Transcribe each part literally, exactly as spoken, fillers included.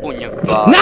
pugno in faccia. No!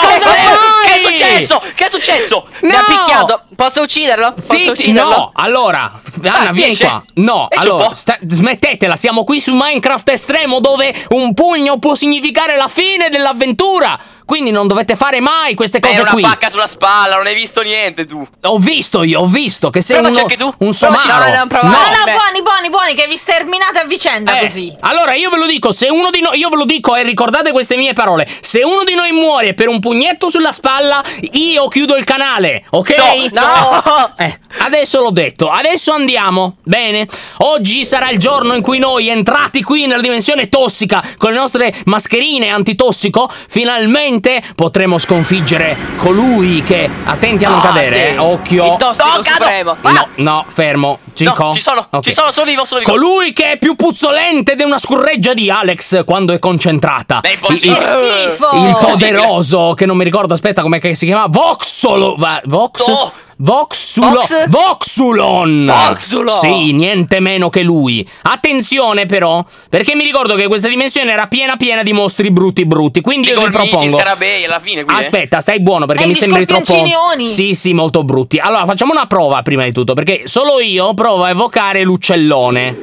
Cosa fai? Che è successo? Che è successo? No! Mi ha picchiato. Posso ucciderlo? Posso Zitti, ucciderlo? No, allora Anna, ah, vieni qua. No, e allora smettetela, siamo qui su Minecraft Estremo, dove un pugno può significare la fine dell'avventura. Quindi non dovete fare mai queste cose qui. Hai una pacca sulla spalla, non hai visto niente tu. Ho visto io, ho visto che sei uno, anche tu. Un somaro. No, no, no, buoni, buoni, buoni, che vi sterminate a vicenda eh, così. Allora io ve lo dico, se uno di noi, io ve lo dico e eh, ricordate queste mie parole. Se uno di noi muore per un pugnetto sulla spalla, io chiudo il canale, ok? No, no. Eh, adesso l'ho detto, adesso andiamo, bene? Oggi sarà il giorno in cui noi, entrati qui nella dimensione tossica, con le nostre mascherine antitossico, finalmente potremo sconfiggere colui che, attenti a non ah, cadere, sì. eh, occhio. Il tossico supremo. Ah. No, no, fermo. Cico. No, ci sono, okay. ci sono, sono vivo, sono vivo. Colui che è più puzzolente di una scurreggia di Alex quando è concentrata. Beh, impossibile. Il, il, il poderoso, che non mi ricordo, aspetta, come si chiama? Voxolo. Vox? Oh. Voxulo Vox? Voxulon. Voxulon. Sì, niente meno che lui. Attenzione però, perché mi ricordo che questa dimensione era piena piena di mostri brutti brutti. Quindi io vi propongo scarabei alla fine qui, aspetta, stai buono perché eh, mi sembri troppo. Sì, sì, molto brutti. Allora facciamo una prova prima di tutto, perché solo io provo a evocare l'uccellone.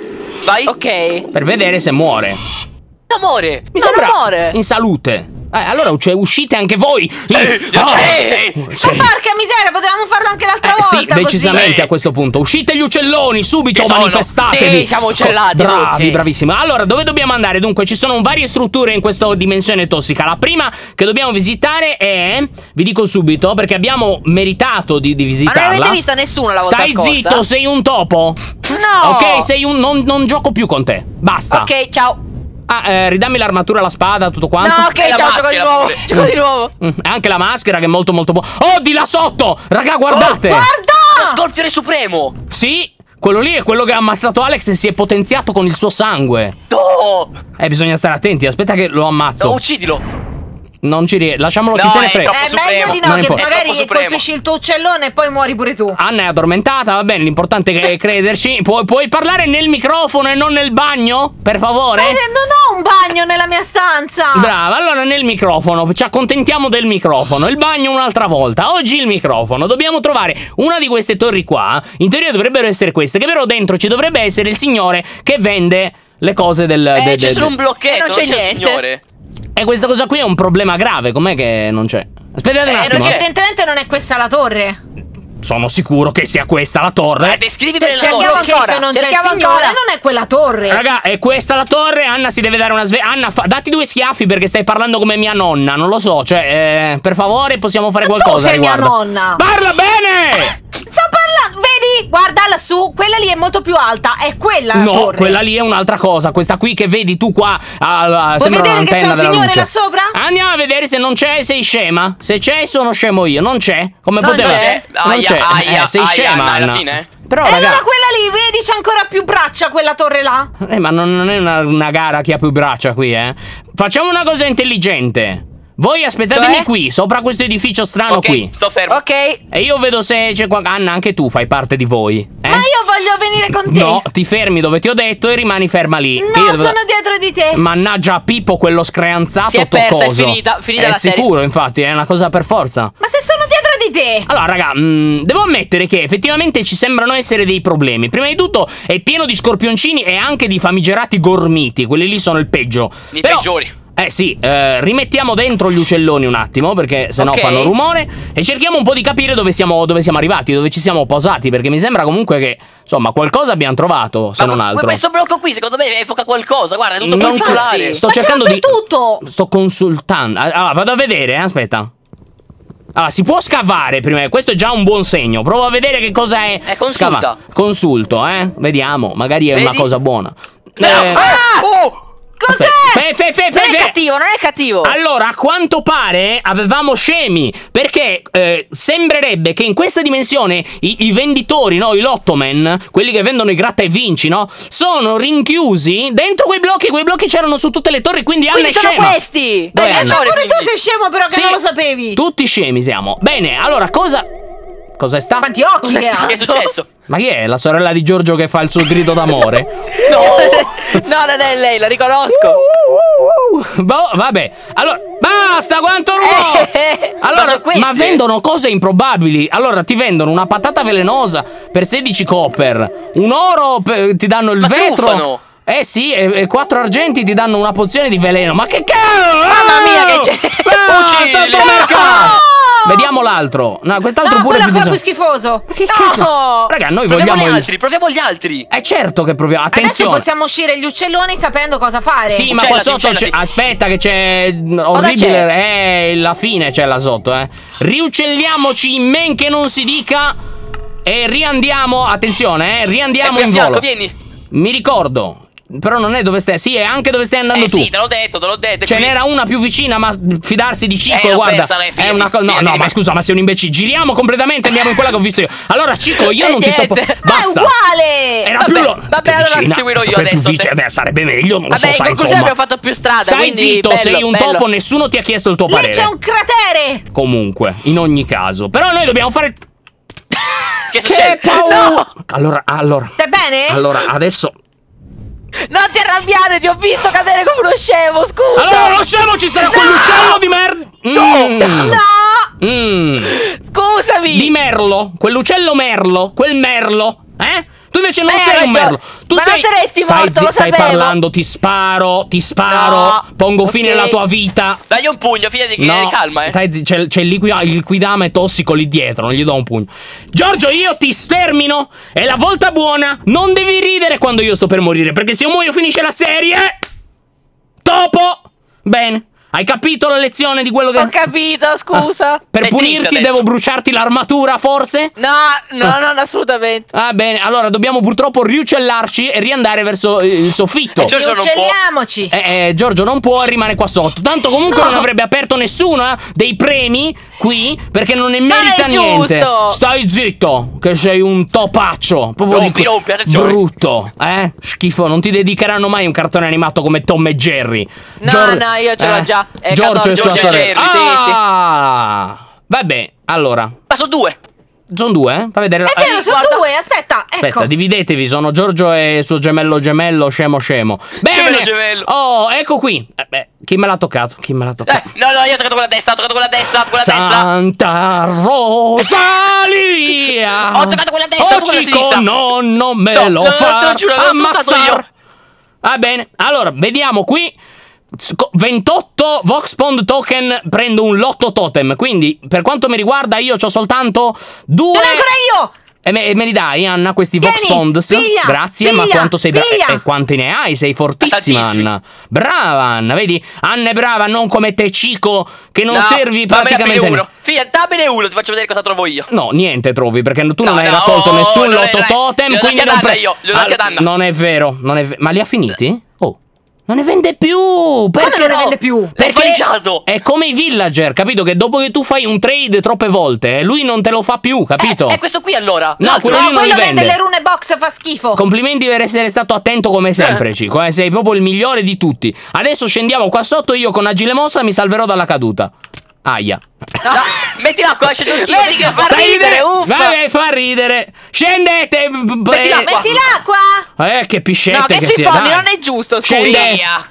Vai. Ok. Per vedere se muore. Amore. Mi sembra amore. In salute. Eh, allora uscite anche voi. Sì, oh, sì, sì, sì. Ma porca miseria, potevamo farlo anche l'altra eh, volta. Sì, decisamente così. A questo punto uscite gli uccelloni subito, manifestatevi. Sì, siamo uccellati. Bravi, bravissimi. Allora, dove dobbiamo andare? Dunque, ci sono varie strutture in questa dimensione tossica. La prima che dobbiamo visitare è, vi dico subito, perché abbiamo meritato di, di visitarla. Ma non avete visto nessuno la volta Stai scorsa. Zitto, sei un topo. No. Ok, sei un non, non gioco più con te. Basta. Ok, ciao. Ah, eh, ridammi l'armatura, la spada, tutto quanto. No, ok, ciao, gioco di nuovo. Gioco di nuovo. Mm, anche la maschera che è molto molto buona. Oh, di là sotto! Raga, guardate! Oh, guarda! Lo scorpione supremo! Sì, quello lì è quello che ha ammazzato Alex e si è potenziato con il suo sangue. No! Eh, bisogna stare attenti, aspetta che lo ammazzo. No, uccidilo! Non ci riesco, lasciamolo, no, chi se ne frega. È meglio di no, che magari colpisci il tuo uccellone e poi muori pure tu. Anna è addormentata, va bene, l'importante è crederci. Pu puoi parlare nel microfono e non nel bagno, per favore? Eh, non ho un bagno nella mia stanza. Brava, allora nel microfono, ci accontentiamo del microfono. Il bagno un'altra volta, oggi il microfono. Dobbiamo trovare una di queste torri qua. In teoria dovrebbero essere queste, che però dentro ci dovrebbe essere il signore che vende le cose del... Eh, de, c'è solo un blocchetto, non c'è niente. Signore. E questa cosa qui è un problema grave, com'è che non c'è? Aspettate eh, un attimo. Evidentemente non è questa la torre. Sono sicuro che sia questa la torre. Eh, descrivi per la torre. Ancora, non cerchiamo ancora. Non è quella torre. Raga, è questa la torre. Anna si deve dare una sveglia. Anna, fa datti due schiaffi perché stai parlando come mia nonna. Non lo so, cioè, eh, per favore, possiamo fare Ma qualcosa tu sei riguardo. Mia nonna. Parla bene! Sto parlando, vedi? Guarda lassù, quella lì è molto più alta. È quella la no, torre. No, quella lì è un'altra cosa. Questa qui che vedi tu qua ah, ah, sembra un'antenna della luce. Vuoi vedere che c'è un signore là sopra? Andiamo a vedere se non c'è, sei scema. Se c'è, sono scemo io. Non c'è. Come non poteva? C'è. Non c'è. Aia, eh, sei aia, scema Anna, alla fine. Però, e raga... allora quella lì, vedi, c'è ancora più braccia quella torre là. Eh, ma non, non è una, una gara chi ha più braccia qui, eh. Facciamo una cosa intelligente. Voi aspettatemi Dove? qui, sopra questo edificio strano okay, qui. Sto fermo. Ok. E io vedo se c'è qua. Anna, anche tu fai parte di voi. Eh? Ma io voglio venire con te. No, ti fermi dove ti ho detto e rimani ferma lì. No, io devo... sono dietro di te. Mannaggia a Pippo, quello screanzato. Si è persa, toccoso. È finita, finita è la serie. È sicuro, infatti, è una cosa per forza. Ma se sono dietro di te. Allora, raga, mh, devo ammettere che effettivamente ci sembrano essere dei problemi. Prima di tutto è pieno di scorpioncini e anche di famigerati gormiti. Quelli lì sono il peggio. I Però... peggiori. Eh sì, eh, rimettiamo dentro gli uccelloni un attimo, perché sennò okay. fanno rumore. E cerchiamo un po' di capire dove siamo, dove siamo arrivati, dove ci siamo posati, perché mi sembra comunque che, insomma, qualcosa abbiamo trovato, se Ma non altro. Questo blocco qui, secondo me, evoca qualcosa, guarda, è tutto particolare. Sto Ma cercando di... tutto. Sto consultando. Allora, vado a vedere, eh, aspetta. Allora, si può scavare prima, questo è già un buon segno. Provo a vedere che cosa è. È consulta. Scava. Consulto, eh. Vediamo, magari è Vedi? una cosa buona. No. Eh... Ah! Oh! Cos'è? Fe, fe, fe, fe, non fe. è cattivo, non è cattivo. Allora, a quanto pare avevamo scemi, perché eh, sembrerebbe che in questa dimensione i, i venditori, no, i lottoman, quelli che vendono i gratta e vinci, no, sono rinchiusi dentro quei blocchi. Quei blocchi c'erano su tutte le torri, quindi, quindi Anna è scema. Sono questi. Beh, Anna? Anna, pure tu sei scemo, però che sì, non lo sapevi. Tutti scemi siamo. Bene, allora cosa Cosa è stato? Quanti occhi che ha? Che è successo? Ma chi è? La sorella di Giorgio che fa il suo grido d'amore? No, no, non è lei, la riconosco. uh, uh, uh, uh. Boh, vabbè, allora, bah! basta, quanto rumore! Allora, ma, ma vendono cose improbabili. Allora ti vendono una patata velenosa per sedici copper, un oro per, ti danno il ma vetro trufano. Eh sì, e quattro argenti ti danno una pozione di veleno. Ma che cavolo! Mamma mia che c'è! Ah, vediamo l'altro. No, quest'altro no, pure è più, qua più schifoso. Che no! Raga, noi proviamo vogliamo gli altri, proviamo gli altri. È certo che proviamo. Attenzione. Adesso possiamo uscire gli uccelloni sapendo cosa fare. Sì, ma qua sotto c'è, aspetta che c'è orribile, eh, la fine c'è là sotto, eh. Riuccelliamoci in men che non si dica e riandiamo, attenzione, eh, riandiamo in volo. Fianco, vieni. Mi ricordo però non è dove stai. Sì, è anche dove stai andando eh tu. Sì, te l'ho detto, te l'ho detto. Ce n'era una più vicina, ma fidarsi di Cico, eh, guarda, pensa, è una cosa. No, no, ma scusa, ma sei un imbecille. Giriamo completamente e andiamo in quella che ho visto io. Allora, Cico, io eh non niente. ti sto. Basta. Ma è uguale. Era vabbè, più lo... Vabbè, allora vicina, seguirò io adesso. Vic... Beh, sarebbe meglio. Non lo vabbè, so, sai, conclusione abbiamo fatto più strada. Stai quindi, zitto, bello, sei un bello. topo, nessuno ti ha chiesto il tuo parere. Lì c'è un cratere. Comunque, in ogni caso, però noi dobbiamo fare. Che succede? No. Allora, allora. Stai bene? Allora, adesso. Non ti arrabbiare, ti ho visto cadere come uno scemo, scusa. Allora lo scemo ci sarà no! quell'uccello di merda. Mm. No, no. Mm. Scusami. Di merlo, quell'uccello merlo, quel merlo, eh? Tu invece non eh, sei un merlo. Tu ma sei... non saresti stai morto, lo stai sapevo. parlando, ti sparo, ti sparo, no. pongo okay. fine alla tua vita. Dagli un pugno, fine di no. calma, eh. C'è il liquidame tossico lì dietro, non gli do un pugno. Giorgio, io ti stermino, è la volta buona, non devi ridere quando io sto per morire, perché se io muoio finisce la serie. Topo! Bene. Hai capito la lezione di quello che... Ho capito, scusa. Ah, per È punirti devo bruciarti l'armatura, forse? No, no, ah. non assolutamente. Va ah, bene, allora dobbiamo purtroppo riuccellarci e riandare verso il soffitto. Eh, Giorgio non può. Eh, eh, Giorgio non può rimanere qua sotto. Tanto comunque no. non avrebbe aperto nessuno eh, dei premi qui, perché non ne merita niente. Giusto. Stai zitto, che sei un topaccio. Proprio rompi, rompi, attenzione. Brutto, eh? Schifo, non ti dedicheranno mai un cartone animato come Tom e Jerry. No, Gior no, io ce l'ho eh. già. È Giorgio e sua sorella. Ah, sì, sì. Vabbè, allora. Ma sono due. Sono due, eh? Fa vedere la... È vero, ah, sono due, aspetta, ecco. Aspetta, dividetevi, sono Giorgio e suo gemello gemello, scemo scemo. Bene. Gemello gemello. Oh, ecco qui. Eh, beh, chi me l'ha toccato? Chi me l'ha toccato? Eh, no, no, io ho toccato quella destra, ho toccato quella destra, quella Santa destra. Santa Rosalia. Ho toccato quella destra, ho toccato quella sinistra. No, non me no, lo no, far giuro, ammazzar. Va ah, bene, allora, vediamo qui. ventotto Vox Pond token, prendo un lotto totem. Quindi, per quanto mi riguarda, io ho soltanto due. Sono ancora io! E me, me li dai, Anna, questi Vieni, Vox Pond? Piglia, Grazie, piglia, ma quanto sei brava. E, e quanti ne hai? Sei fortissima, Tantissimi. Anna. Brava, Anna, vedi? Anna è brava, non come te, Cico, che non no, servi praticamente. Dammene uno. Figlia, dammene uno, ti faccio vedere cosa trovo io. No, niente trovi, perché tu no, non no, hai raccolto oh, nessun lotto totem. Quindi non pre... io, li ho dati ad Anna. Non è vero, non è... ma li ha finiti? Oh. Non ne vende più! Perché non ne vende più? Perché è come i villager, capito? Che dopo che tu fai un trade troppe volte, lui non te lo fa più, capito? E eh, eh, questo qui allora? No, quello, no, non quello vende. vende le rune box, fa schifo. Complimenti per essere stato attento come sempre, eh. Cico, eh? Sei proprio il migliore di tutti. Adesso scendiamo qua sotto, io con Agile Mossa mi salverò dalla caduta. Aia. No, metti l'acqua, lascia il giochino. Vedi che fa ridere, uffa. Vabbè, fa ridere. Scendete. Metti l'acqua. Metti l'acqua. Eh, che piscette no, che, che si fa, non è giusto, scusi.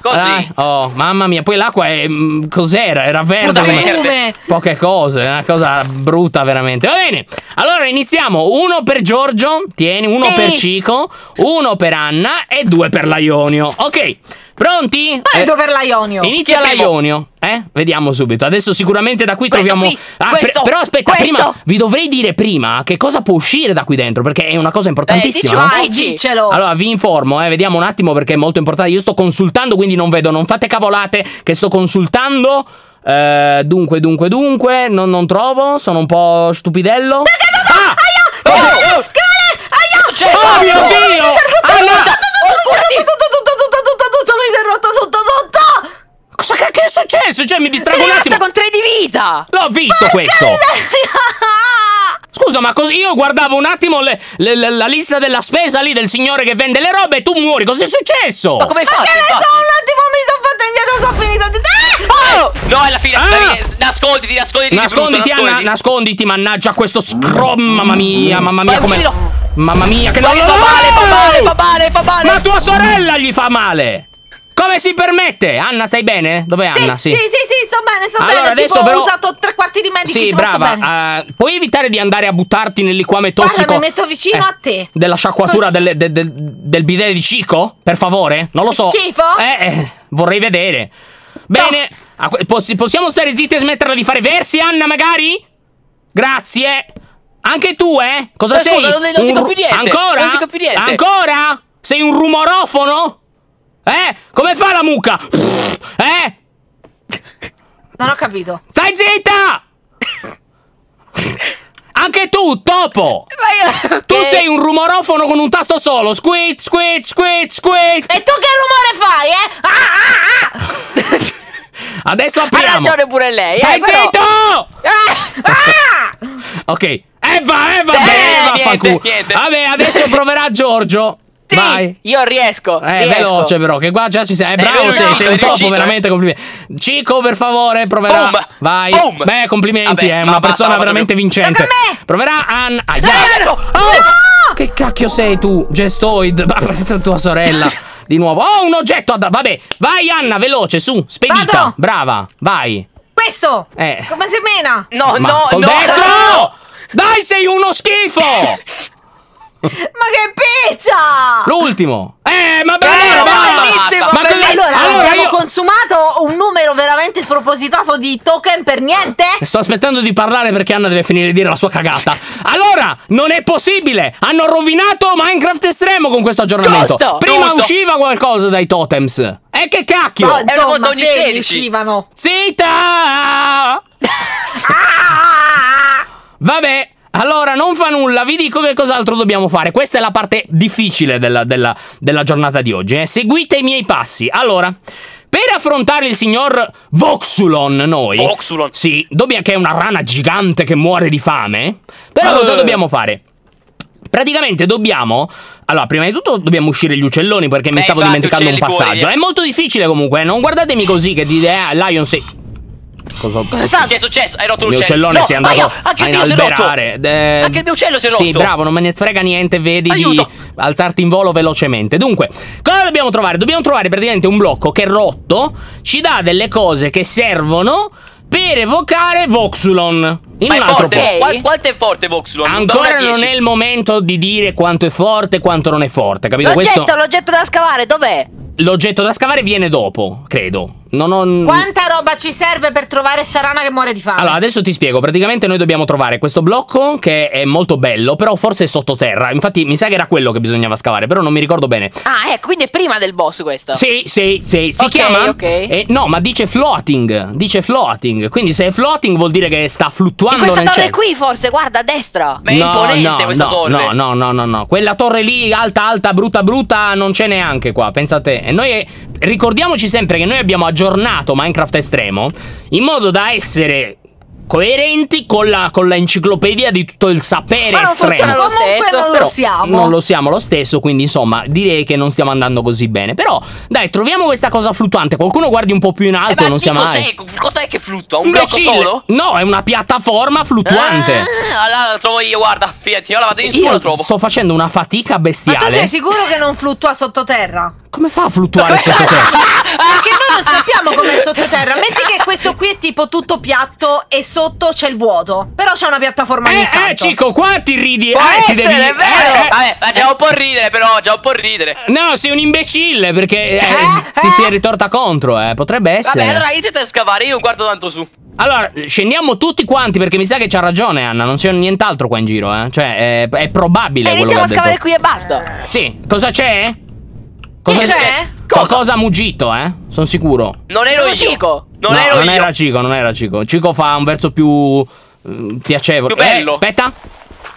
Così. Ah, oh, mamma mia. Poi l'acqua è... cos'era? Era verde. Come... verde. Poche cose. Una cosa brutta veramente. Va bene. Allora iniziamo. Uno per Giorgio. Tieni. Uno Ehi. per Cico. Uno per Anna. E due per Laionio. Ok. Pronti? Eh, dove per l'Aionio? Inizia l'Aionio, eh? Vediamo subito. Adesso sicuramente da qui questo troviamo... Qui, ah, questo, pre... Però aspetta, questo. prima vi dovrei dire prima che cosa può uscire da qui dentro, perché è una cosa importantissima. Eh, dicelo, eh? Allora, vi informo, eh, vediamo un attimo perché è molto importante. Io sto consultando, quindi non vedo, non fate cavolate che sto consultando. Eh, dunque, dunque, dunque, non, non trovo, sono un po' stupidello. Ah! Cosa? Oh mio Dio! Cosa che è successo? Cioè mi distrago un attimo con tre di vita. L'ho visto questo. Scusa, ma così io guardavo un attimo le, le, le, la lista della spesa lì del signore che vende le robe e tu muori. Cos'è successo? Ma come fai? Che ne so, un attimo mi sono fatto indietro, sono finito. Oh! No, è la fine. Ah! Nasconditi, nasconditi. Nasconditi, brutto, Anna, nasconditi. nasconditi, mannaggia questo scrom. Mamma mia, mamma mia, come... Mamma mia, che non... Ma fa male, fa male, fa male, fa male. Ma tua sorella gli fa male. Come si permette? Anna, stai bene? Dov'è Anna? Sì, sì, sì, sì, sto bene, sto allora, bene. Adesso tipo, però... ho usato tre quarti di medikit. Sì, brava. Uh, puoi evitare di andare a buttarti nell'liquame tossico? Guarda, mi metto vicino eh, a te. Della sciacquatura del, del, del, del bidet di Cico? Per favore? Non lo so. Schifo? Eh, eh vorrei vedere. Bene. No. Possiamo stare zitti e smetterla di fare versi, Anna, magari? Grazie. Anche tu, eh? Cosa Ma sei? Scusa, non, non dico più niente. Ancora? Non dico più niente. Ancora? Sei un rumorofono? Eh? Come fa la mucca? Eh? Non ho capito. Stai zitta! Anche tu, topo! Ma io... Tu okay. sei un rumorofono con un tasto solo. Squid, squid, squid, squid. E tu che rumore fai, eh? Ah, ah, ah. Adesso apriamo. Ha ragione pure lei. Stai eh, zitto! Però... Ah, ah. Ok. Eva, Eva, eh, bene, vabbè, adesso proverà Giorgio. Sì, vai. Io riesco. Eh, riesco. Veloce però, che qua già ci sei. Eh, bravo, eh, sei, riuscito, sei un riuscito, topo, eh. veramente, complimenti. Cico, per favore, proverà. Boom. Vai. Boom. Beh, complimenti, vabbè, è una basta, persona veramente più. vincente. Proverà Anna. Ah, no, oh, no. Che cacchio sei tu, Gestoid? Tua sorella. Di nuovo. Oh, un oggetto. Vabbè, vai Anna, veloce, su, spedita. Vado. Brava, vai. Questo. Eh. Come si mena? No, Ma no, col no. Destro! No. Dai, sei uno schifo. Ma che pizza! L'ultimo! Eh, ma bello! Bellissimo! Ma bellissimo. Allora, allora abbiamo io... consumato un numero veramente spropositato di token per niente? Sto aspettando di parlare perché Anna deve finire di dire la sua cagata. Allora, non è possibile! Hanno rovinato Minecraft Estremo con questo aggiornamento. Giusto, Prima giusto. usciva qualcosa dai totems. E eh, che cacchio! No, insomma, Era ogni sedici. Uscivano. Zitta! Ah! Vabbè. Allora, non fa nulla, vi dico che cos'altro dobbiamo fare. Questa è la parte difficile della, della, della giornata di oggi, eh. Seguite i miei passi. Allora, per affrontare il signor Voxulon, noi Voxulon? Sì, dobbiamo, che è una rana gigante che muore di fame. Però uh. cosa dobbiamo fare? Praticamente dobbiamo... Allora, prima di tutto dobbiamo uscire gli uccelloni, perché Beh, mi stavo dimenticando un passaggio fuori. È molto difficile comunque, eh. non guardatemi così che di idea Lion sei... Cosa è stato? Che è successo? Hai rotto l'uccellone. Il mio uccellone no, si è andato anche a inalberare. Eh, anche il mio uccello si è rotto. Sì, bravo, non me ne frega niente, vedi Aiuto. di alzarti in volo velocemente. Dunque, cosa dobbiamo trovare? Dobbiamo trovare praticamente un blocco che rotto ci dà delle cose che servono per evocare Voxulon. In Ma un è altro forte. posto. Qu Quanto è forte Voxulon? Ancora non è il momento di dire quanto è forte e quanto non è forte, capito? L'oggetto, Questo... l'oggetto da scavare, dov'è? L'oggetto da scavare viene dopo, credo. Non ho... Quanta roba ci serve per trovare sta rana che muore di fame? Allora, adesso ti spiego. Praticamente noi dobbiamo trovare questo blocco, che è molto bello, però forse è sottoterra. Infatti mi sa che era quello che bisognava scavare, però non mi ricordo bene. Ah, ecco, quindi è prima del boss questo. Sì, sì, sì. Si okay, chiama? Ok, eh, no, ma dice floating. Dice floating. Quindi se è floating vuol dire che sta fluttuando nel cielo. Questa torre qui forse, guarda, a destra. Ma è no, imponente no, questa no, torre. No, no, no, no, no. Quella torre lì, alta, alta, brutta, brutta, non c'è neanche qua, pensate. E noi, ricordiamoci sempre che noi abbiamo aggiunto aggiornato Minecraft Estremo in modo da essere coerenti con la, con la enciclopedia di tutto il sapere Ma non estremo lo stesso, non, però lo siamo. non lo siamo lo stesso, quindi insomma direi che non stiamo andando così bene. Però dai, troviamo questa cosa fluttuante. Qualcuno guardi un po' più in alto, eh, non siamo mai... Cos'è che fluttua? Un Imbecille. blocco solo? No, è una piattaforma fluttuante. Ah, allora la trovo io, guarda, fidati, io la vado in su, la trovo. Sto facendo una fatica bestiale. Ma tu sei sicuro che non fluttua sottoterra? Come fa a fluttuare sottoterra? Perché noi non sappiamo com'è sottoterra. Metti che questo qui è tipo tutto piatto e sotto c'è il vuoto, però c'è una piattaforma ogni tanto. Eh, eh, Cico, qua ti ridi. Può eh, ti essere, devi... è vero. Eh, eh. Vabbè, facciamo eh. un po' ridere, però, già un po' ridere. No, sei un imbecille, perché eh, eh, ti eh. sei ritorta contro, eh. Potrebbe essere. Vabbè, allora iniziate a scavare, io guardo tanto su. Allora, scendiamo tutti quanti, perché mi sa che c'ha ragione Anna, non c'è nient'altro qua in giro, eh. Cioè, è, è probabile. E iniziamo a scavare qui e basta. Sì, cosa c'è? Cosa c'è? Qualcosa ha mugito, eh? Sono sicuro. Non ero io. Cico. Non no, ero non io. Era Cico, non era Cico. Cico fa un verso più eh, piacevole. Più bello. Eh, aspetta.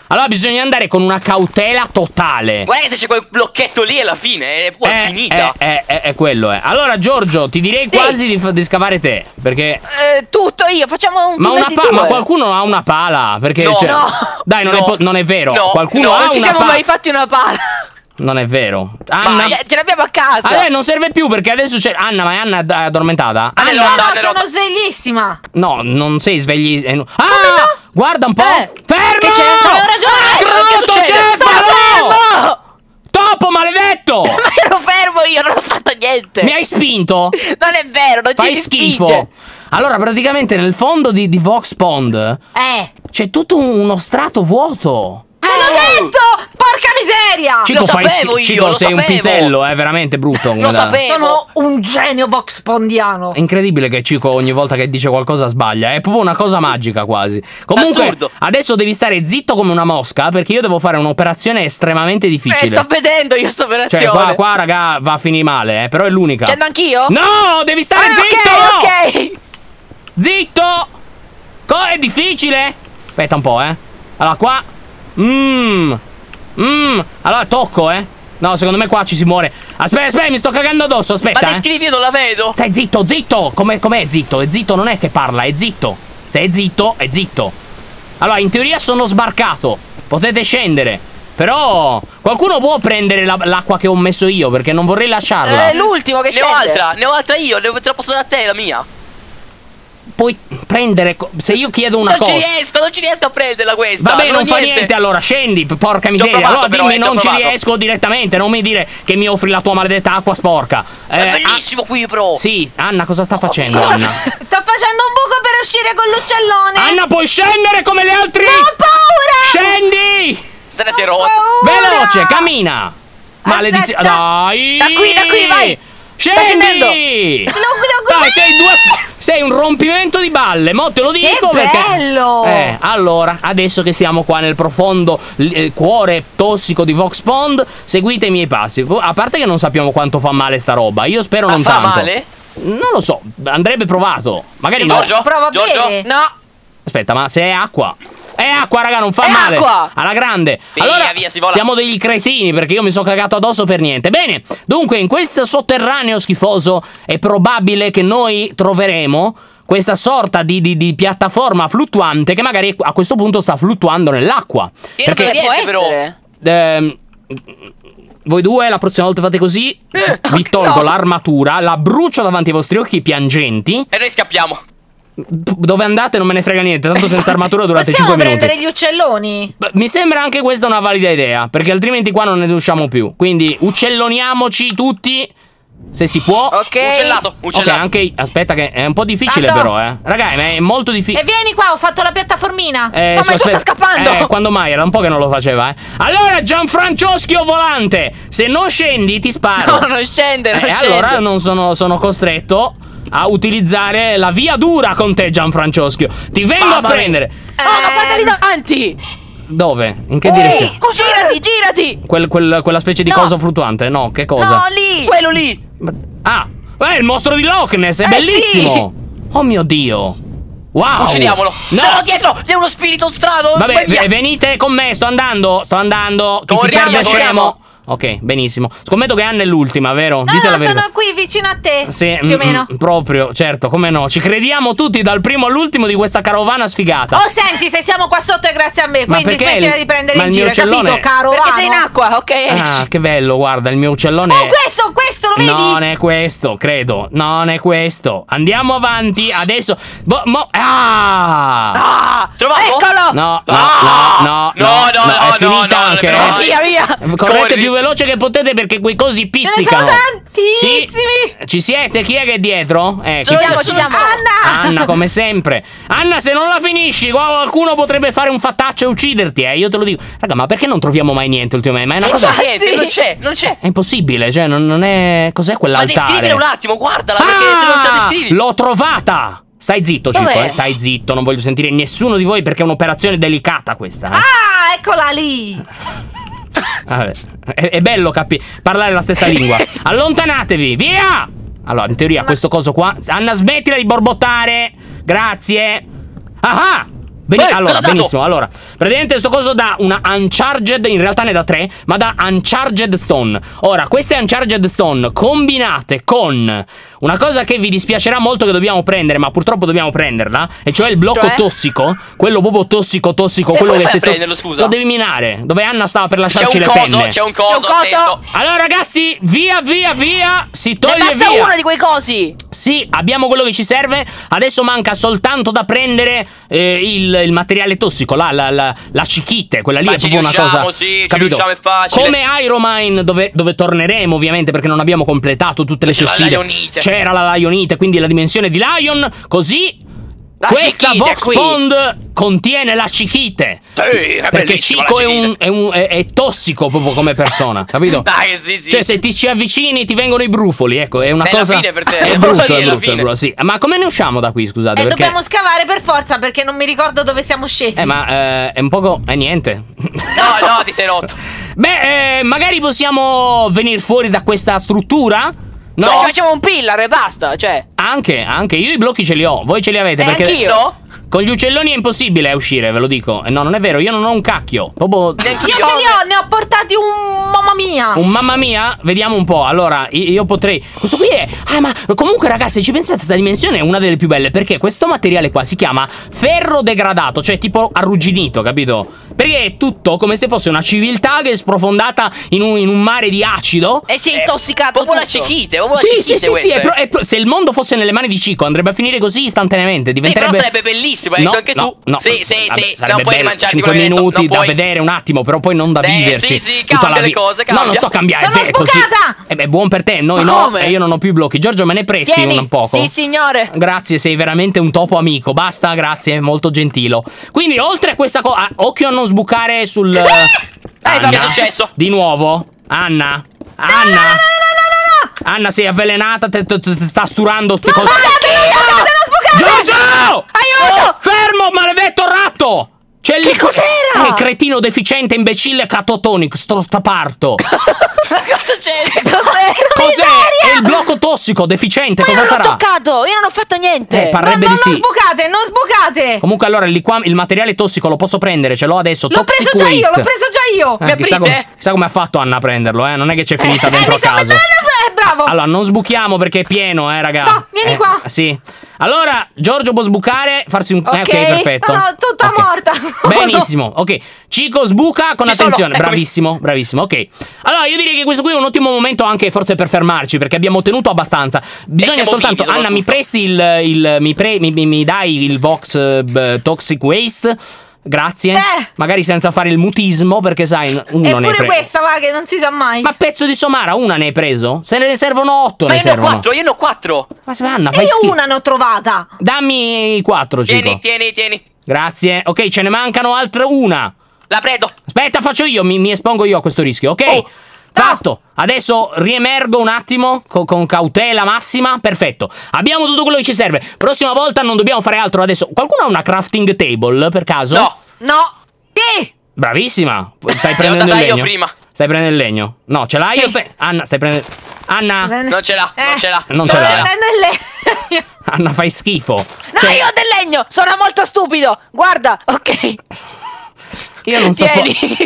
Allora bisogna andare con una cautela totale. Guarda che se c'è quel blocchetto lì alla fine, è, è finita. È, è, è quello, eh. Allora, Giorgio, ti direi sì. quasi di, di scavare te. Perché. Eh, tutto io, facciamo un. Ma, una pa ma qualcuno ha una pala. Perché. No. Cioè, no. Dai, non, no. è non è vero. No. Qualcuno no, ha una pala. Non ci siamo mai fatti una pala. Non è vero, Anna. Ma ce l'abbiamo a casa. Allora non serve più perché adesso c'è Anna. Ma Anna è addormentata. Anna, Anna, no, sono rotta. sveglissima. No, non sei svegli. Ah, no? Guarda un po'. Eh, fermo! Che c'è? Avevo ragione. Scrotto, Cefalo! Topo maledetto! Ma ero fermo io, non ho fatto niente. niente. Mi hai spinto? Non è vero, non ci schifo. Spinge. Allora, praticamente nel fondo di, di Vox Pond eh. c'è tutto uno strato vuoto. Te l'ho detto! Porca miseria! Cico, lo sapevo io, Cico, lo sei sapevo. un pisello, è veramente brutto. Lo sapevo. Sono un genio voxpondiano. È incredibile che Cico ogni volta che dice qualcosa sbaglia. È proprio una cosa magica quasi. Comunque, assurdo. Adesso devi stare zitto come una mosca, perché io devo fare un'operazione estremamente difficile. Eh, sto vedendo io sto operazione. Cioè, qua, qua raga, va a finire male, eh, però è l'unica. C'è anch'io? No, devi stare ah, zitto! Ok, ok. Zitto! Co è difficile? Aspetta un po', eh. Allora, qua... Mmm Mmm Allora tocco eh No, secondo me qua ci si muore. Aspetta, aspetta, mi sto cagando addosso, aspetta. Ma ti scrivi, eh. io non la vedo. Stai zitto, zitto. Com'è, com'è zitto? È zitto, non è che parla, è zitto. Se è zitto, è zitto. Allora, in teoria sono sbarcato. Potete scendere. Però qualcuno può prendere l'acqua che ho messo io, perché non vorrei lasciarla. Eh, l'ultimo che scende. Ne ho altra, ne ho altra io, ne ho, te la posso dare a te, la mia. Puoi prendere. Se io chiedo una non cosa. Non ci riesco, non ci riesco a prenderla questa. Vabbè, non, non fa niente. niente allora, scendi, porca miseria. Provato, allora dimmi, però, non ci provato. riesco direttamente. Non mi dire che mi offri la tua maledetta acqua sporca. È eh, bellissimo ah, qui, bro. Sì, Anna, cosa sta facendo? Oh, Anna? Sta facendo un buco per uscire con l'uccellone. Anna, puoi scendere come le altre. Non ho paura. Scendi. Te ne sei rotta. Veloce, cammina. Maledizione. Dai. Da qui, da qui, vai. Scendi. Dai, sei due. Sei un rompimento di balle, mo te lo dico che perché... bello! Eh, allora, adesso che siamo qua nel profondo eh, cuore tossico di Vox Pond, seguite i miei passi. A parte che non sappiamo quanto fa male sta roba, io spero Ma non fa tanto. fa male? Non lo so, andrebbe provato. Magari Giorgio, prova Giorgio? Bene. No! Aspetta, ma se è acqua... È acqua, raga, non fa è male. Acqua. Alla grande. Via, allora, via, si vola. Siamo degli cretini, perché io mi sono cagato addosso per niente. Bene, dunque, in questo sotterraneo schifoso è probabile che noi troveremo questa sorta di, di, di piattaforma fluttuante che magari a questo punto sta fluttuando nell'acqua. Perché può essere? Ehm, voi due la prossima volta fate così. Eh, vi tolgo no. l'armatura, la brucio davanti ai vostri occhi piangenti. E noi scappiamo. Dove andate non me ne frega niente, tanto senza armatura durate cinque minuti. Possiamo prendere gli uccelloni? Beh, mi sembra anche questa una valida idea, perché altrimenti qua non ne usciamo più. Quindi uccelloniamoci tutti, se si può. Ok, uccellato, uccellato. Okay, anche, aspetta che è un po' difficile Tanto. però eh. Raga, è molto difficile. E vieni qua, ho fatto la piattaformina. eh, No, ma tu stai scappando. eh, Quando mai? Era un po' che non lo faceva eh. Allora, Gianfrancoschio volante, se non scendi ti sparo. No, non scende, non eh, scende. Allora non sono, sono costretto a utilizzare la via dura con te, Gianfrancoschio. Ti vengo Mamma a prendere. No, oh, ma guarda lì davanti. Dove? In che Ehi, direzione? Girati, girati. Quel, quel, quella specie di no. coso fluttuante? No, che cosa? No, lì. Quello lì. Ah, è eh, il mostro di Loch Ness. È eh, bellissimo. Sì. Oh mio Dio. Wow. Uccidiamolo. No, no, dietro. C'è uno spirito strano. Vabbè, via. venite con me. Sto andando. Sto andando. Chi si perde scemo. Ok, benissimo. Scommetto che Anna è l'ultima, vero? No, Dite no, la verità. Sono qui vicino a te. Sì, più o meno. Proprio, certo, come no. Ci crediamo tutti dal primo all'ultimo di questa carovana sfigata. Oh, senti, se siamo qua sotto è grazie a me. Ma quindi smettila il... di prendere Ma in giro, uccellone... capito, caro? Perché sei in acqua, ok? Ah, che bello, guarda, il mio uccellone. Oh, è... questo, questo, lo vedi? Non è questo, credo. Non è questo. Andiamo avanti, adesso. Bo mo... Ah! Ah! Trovato? Eccolo! No, no, ah! no, no, no, no, no, no, è finita no, no, anche. No, no, via, via. Correte più veloce che potete, perché quei cosi pizzicano. Sono tantissimi. Sì. Ci siete? Chi è che è dietro? Eh, ci siamo, ci siamo. Anna. Anna, come sempre. Anna, se non la finisci, qualcuno potrebbe fare un fattaccio e ucciderti, eh. Io te lo dico. Raga, ma perché non troviamo mai niente ultimamente? Ma è una cosa. Niente, non c'è, non c'è. È impossibile, cioè, non, non è. Cos'è quell'altare? Ma descrivere un attimo, guardala, ah, perché se non ce la descrivi. L'ho trovata! Stai zitto, Cico, eh, stai zitto, non voglio sentire nessuno di voi, perché è un'operazione delicata questa. Eh. Ah, eccola lì! Vabbè. È, è bello capire, parlare la stessa lingua. Allontanatevi, via! Allora, in teoria, Ma... questo coso qua. Anna, smettila di borbottare. Grazie. Ah! Ben... Eh, allora, benissimo, allora praticamente questo coso dà una uncharged, in realtà ne dà tre, ma dà uncharged stone. Ora, queste uncharged stone combinate con Una cosa che vi dispiacerà molto che dobbiamo prendere, ma purtroppo dobbiamo prenderla, e cioè il blocco cioè? tossico. Quello proprio tossico tossico e quello che se prenderlo, scusa. Lo devi minare. Dove Anna stava per lasciarci le coso, penne. C'è un coso, c'è un coso. Allora ragazzi, via via via. Si toglie via. Ne basta via. uno di quei cosi. Sì, abbiamo quello che ci serve. Adesso manca soltanto da prendere eh, il, il materiale tossico. La, la, la, la cichite. Quella lì ma è proprio una cosa, sì, ci riusciamo, è facile. Come Iron Mine, dove, dove torneremo ovviamente, perché non abbiamo completato tutte le sue sfide. C'era la lionite, quindi la dimensione di Lion. Così la questa Vox Pond contiene la cichite. Sì, è perché Cico è, un, è, un, è, è tossico proprio come persona, capito? Dai, sì, sì. Cioè se ti ci avvicini ti vengono i brufoli, ecco, è una è cosa... Fine per te. È brutto, è brutto, è brutto, sì. Ma come ne usciamo da qui, scusate? Eh, perché... dobbiamo scavare per forza, perché non mi ricordo dove siamo scesi. Eh, ma eh, è un poco... è niente. No, no, ti sei rotto. Beh, eh, magari possiamo venire fuori da questa struttura? No, no, ci facciamo un pillar e basta, cioè. Anche, anche, io i blocchi ce li ho, voi ce li avete, eh, perché anch'io? Con gli uccelloni è impossibile uscire, ve lo dico. No, non è vero, io non ho un cacchio. Proprio... Io ce li ho, ne ho portati un mamma mia. Un mamma mia? Vediamo un po'. Allora, io potrei... Questo qui è... Ah, ma comunque ragazzi, ci pensate, questa dimensione è una delle più belle, perché questo materiale qua si chiama ferro degradato, cioè tipo arrugginito, capito? Perché è tutto come se fosse una civiltà che è sprofondata in un, in un mare di acido. E si è intossicato tutto. Proprio la cichite. Sì, sì, sì, sì, è pro, è pro, se il mondo fosse nelle mani di Cico andrebbe a finire così istantaneamente. Diventerebbe... Sì, però sarebbe bellissimo, hai detto no, anche no, tu no, sì, sì, sì, non puoi rimangiarti cinque minuti non da puoi... vedere un attimo, però poi non da Beh, viverci. Sì, sì, cambia le cose, cambia. No, non sto a cambiare. Sono sboccata. E eh beh, buon per te, noi no, no. E io non ho più blocchi. Giorgio, me ne presti Tieni. un poco? Sì, signore. Grazie, sei veramente un topo amico. Basta, grazie, molto gentilo. Quindi, oltre a questa cosa, occhio a non sbucare sul... Eh, che è successo? Di nuovo? Anna? Anna? Anna, sei avvelenata, te, te, te, te sta sturando. Ma cosa... Giorgio! Aiuto! Fermo, maledetto ratto! C'è lì. Che cos'era? Eh, cretino deficiente, imbecille, catotonico, strottaparto. Cosa c'è? Cos'è? È il blocco tossico, deficiente, ma cosa non sarà? Non ho toccato, io non ho fatto niente. Eh, parrebbe no, no, di sì. Non sbucate, non sbucate. Comunque allora il, liquam il materiale tossico lo posso prendere, ce l'ho adesso. L'ho preso già waste. io, l'ho preso già io. Eh, Mi chissà, com chissà come ha fatto Anna a prenderlo, eh? Non è che c'è finita eh, dentro eh, caso. Bravo. Allora, non sbuchiamo perché è pieno, eh, raga. No, vieni eh, qua. Sì. Allora, Giorgio può sbucare, farsi un... Ok, eh, okay perfetto. No, no, tutta okay. morta. Benissimo, ok. Cico sbuca con Ci attenzione. Sono. Bravissimo, Eccomi. bravissimo, ok. Allora, io direi che questo qui è un ottimo momento anche forse per fermarci, perché abbiamo ottenuto abbastanza. Bisogna soltanto... Figli, Anna, mi presti il... il mi, pre, mi, mi, mi dai il Vox uh, Toxic Waste? Grazie. Beh. Magari senza fare il mutismo, perché sai, uno ne è preso. questa, va, che non si sa mai. Ma pezzo di somara, una ne hai preso? Se ne servono otto. Ma ne io servono. ne ho quattro, io ne ho quattro. Ma se Anna, fai schifo. Io una ne ho trovata. Dammi i quattro, Cico. Tieni, tieni, tieni. Grazie. Ok, ce ne mancano altre una. La prendo. Aspetta, faccio io, mi, mi espongo io a questo rischio, ok? Oh. Fatto. Ah. Adesso riemergo un attimo con, con cautela massima. Perfetto. Abbiamo tutto quello che ci serve. Prossima volta non dobbiamo fare altro. Adesso qualcuno ha una crafting table per caso? No. No. Che? Bravissima. Stai prendendo il legno. Io prima. Stai prendendo il legno. No, ce l'hai io. Stai... Anna, stai prendendo. Anna. Non ce l'ha. Eh. Non ce l'ha. Non ce l'ha. Anna, fai schifo. No, cioè... io ho del legno. Sono molto stupido. Guarda. Ok. Io non so.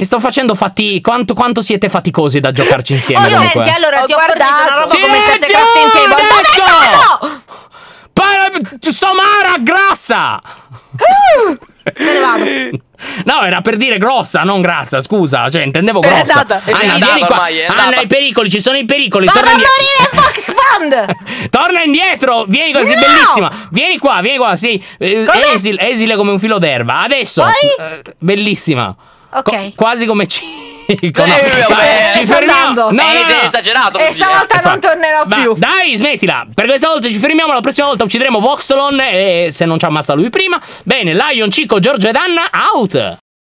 Sto facendo fatica. Quanto, quanto siete faticosi da giocarci insieme? Oh, senti, allora ti ho guardato una roba come sette crafting table. Adesso! Para... Somara grassa! Uh, me ne vado. No, era per dire grossa, non grassa, scusa. Cioè, intendevo grossa. Anna, vieni qua. Anna, i pericoli, ci sono i pericoli. Torna indietro. Torna indietro. Vieni qua, sei bellissima. Vieni qua, vieni qua, sì. Esile, esile come un filo d'erba. Adesso. Bellissima. Ok. Quasi come ci... Ecco, no. eh, ci fermiamo. No, no, eh, no. esagerato. E stavolta eh, non tornerò ma più. Dai, smettila. Per questa volta ci fermiamo. La prossima volta uccideremo Voxulon. E se non ci ammazza lui prima. Bene, Lion, Cico, Giorgio ed Anna out.